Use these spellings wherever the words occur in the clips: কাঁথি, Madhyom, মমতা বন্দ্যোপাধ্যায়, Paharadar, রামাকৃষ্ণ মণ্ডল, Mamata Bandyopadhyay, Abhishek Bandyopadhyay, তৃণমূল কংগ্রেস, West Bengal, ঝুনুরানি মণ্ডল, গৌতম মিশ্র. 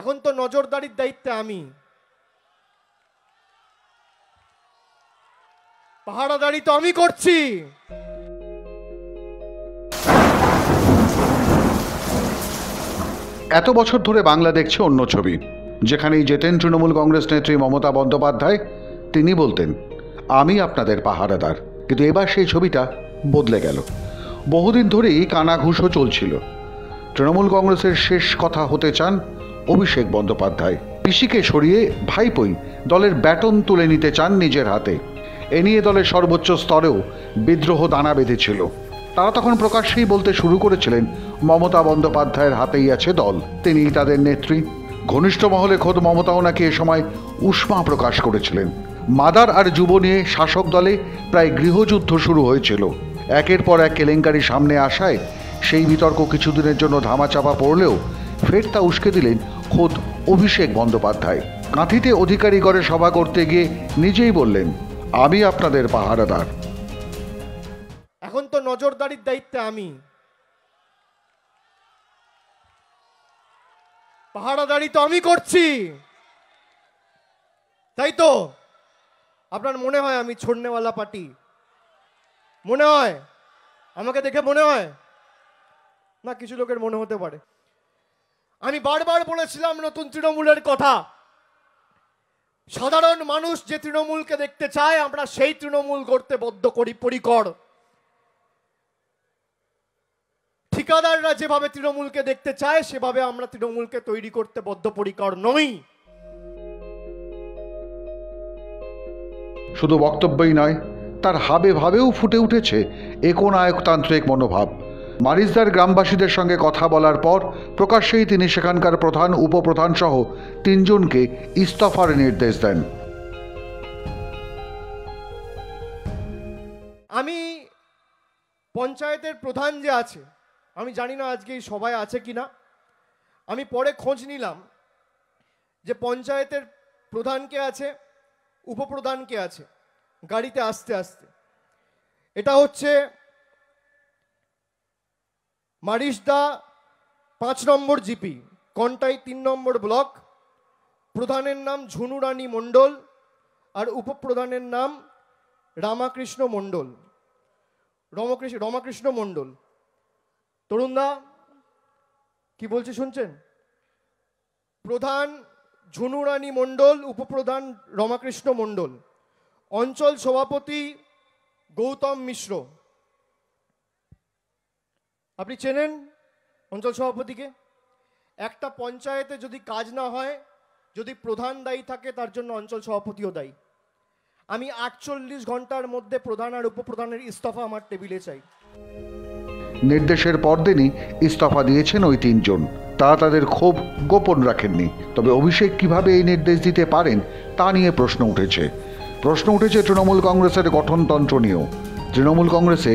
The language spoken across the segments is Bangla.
এখন তো নজরদারির দায়িত্বে আমি, পাহারাদারি তো আমি করছি। এত বছর ধরে বাংলা দেখছে অন্য ছবি। যেখানেই যেতেন তৃণমূল কংগ্রেস নেত্রী মমতা বন্দ্যোপাধ্যায় তিনি বলতেন, আমি আপনাদের পাহারাদার। কিন্তু এবার সেই ছবিটা বদলে গেল। বহুদিন ধরেই কানাঘুষো চলছিল। তৃণমূল কংগ্রেসের শেষ কথা হতে চান অভিষেক বন্দ্যোপাধ্যায়। পিসিকে সরিয়ে ভাইপোই দলের ব্যাটন তুলে নিতে চান নিজের হাতে। এ নিয়ে দলের সর্বোচ্চ স্তরেও বিদ্রোহ দানা বেঁধেছিল। তারা তখন প্রকাশ্যেই বলতে শুরু করেছিলেন, মমতা বন্দ্যোপাধ্যায়ের হাতেই আছে দল, তিনিই তাদের নেত্রী। ঘনিষ্ঠ মহলে খোদ মমতাও নাকি এ সময় উষ্মা প্রকাশ করেছিলেন। মাদার আর যুব নিয়ে শাসক দলে প্রায় গৃহযুদ্ধ শুরু হয়েছিল। একের পর এক কেলেঙ্কারি সামনে আসায় সেই বিতর্ক কিছুদিনের জন্য ধামাচাপা পড়লেও ফের তা উস্কে দিলেন খোদ অভিষেক বন্দ্যোপাধ্যায়। কাঁথিতে অধিকারীগড়ে সভা করতে গিয়ে নিজেই বললেন, আমি আপনাদের পাহারাদার। এখন তো নজরদারির দায়িত্বে আমি, পাহারাদারি তো আমি করছি। তাই তো আপনার মনে হয় আমি ছোড়নেওয়ালা পার্টি? মনে হয়? আমাকে দেখে মনে হয় না? কিছু লোকের মনে হতে পারে। আমি বারবার বলেছিলাম নতুন তৃণমূলের কথা। সাধারণ মানুষ যে তৃণমূলকে দেখতে চায় আমরা সেই তৃণমূল করতে বদ্ধপরিকর। ঠিকাদাররা যেভাবে তৃণমূলকে দেখতে চায় সেভাবে আমরা তৃণমূলকে তৈরি করতে বদ্ধপরিকর নই। শুধু বক্তব্যই নয়, তার হাবে ভাবেও ফুটে উঠেছে একনায়কতান্ত্রিক মনোভাব। মারিজদার গ্রামবাসীদের সঙ্গে কথা বলার পর প্রকাশ্যেই তিনি সেখানকার প্রধান, উপপ্রধান সহ তিনজনকে ইস্তফার নির্দেশ দেন। আমি পঞ্চায়েতের প্রধান যে আছে, আমি জানি না আজকে এই সভায় আছে কিনা, আমি পরে খোঁজ নিলাম যে পঞ্চায়েতের প্রধান কে আছে, উপপ্রধান কে আছে। গাড়িতে আসতে আসতে এটা হচ্ছে Marishda ৫ number GP, Contai ৩ number block. প্রধানের নাম ঝুনুরানি মণ্ডল আর উপপ্রধানের নাম রামাকৃষ্ণ মণ্ডল। রামাকৃষ্ণ মণ্ডল। তরুণদা কি বলছে শুনছেন? প্রধান ঝুনুরানি মণ্ডল, উপপ্রধান রামাকৃষ্ণ মণ্ডল, অঞ্চল সভাপতি গৌতম মিশ্র। আপনি চেনেন অঞ্চল সভাপতিকে? একটা পঞ্চায়েতে যদি কাজ না হয়, যদি প্রধান দায়ী থাকে, তার জন্য অঞ্চল সভাপতিও দায়ী। আমি ৪৮ ঘন্টার মধ্যে প্রধান আর উপপ্রধানের ইস্তফা আমার টেবিলে চাই। নির্দেশের পরদিনই ইস্তফা দিয়েছেন ওই তিনজন। তারা তাদের ক্ষোভ গোপন রাখেননি। তবে অভিষেক কিভাবে এই নির্দেশ দিতে পারেন তা নিয়ে প্রশ্ন উঠেছে। প্রশ্ন উঠেছে তৃণমূল কংগ্রেসের গঠনতন্ত্র নিয়েও। তৃণমূল কংগ্রেসে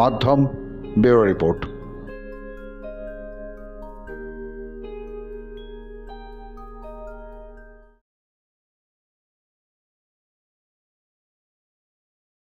মাধ্যম ব্যুরো রিপোর্ট।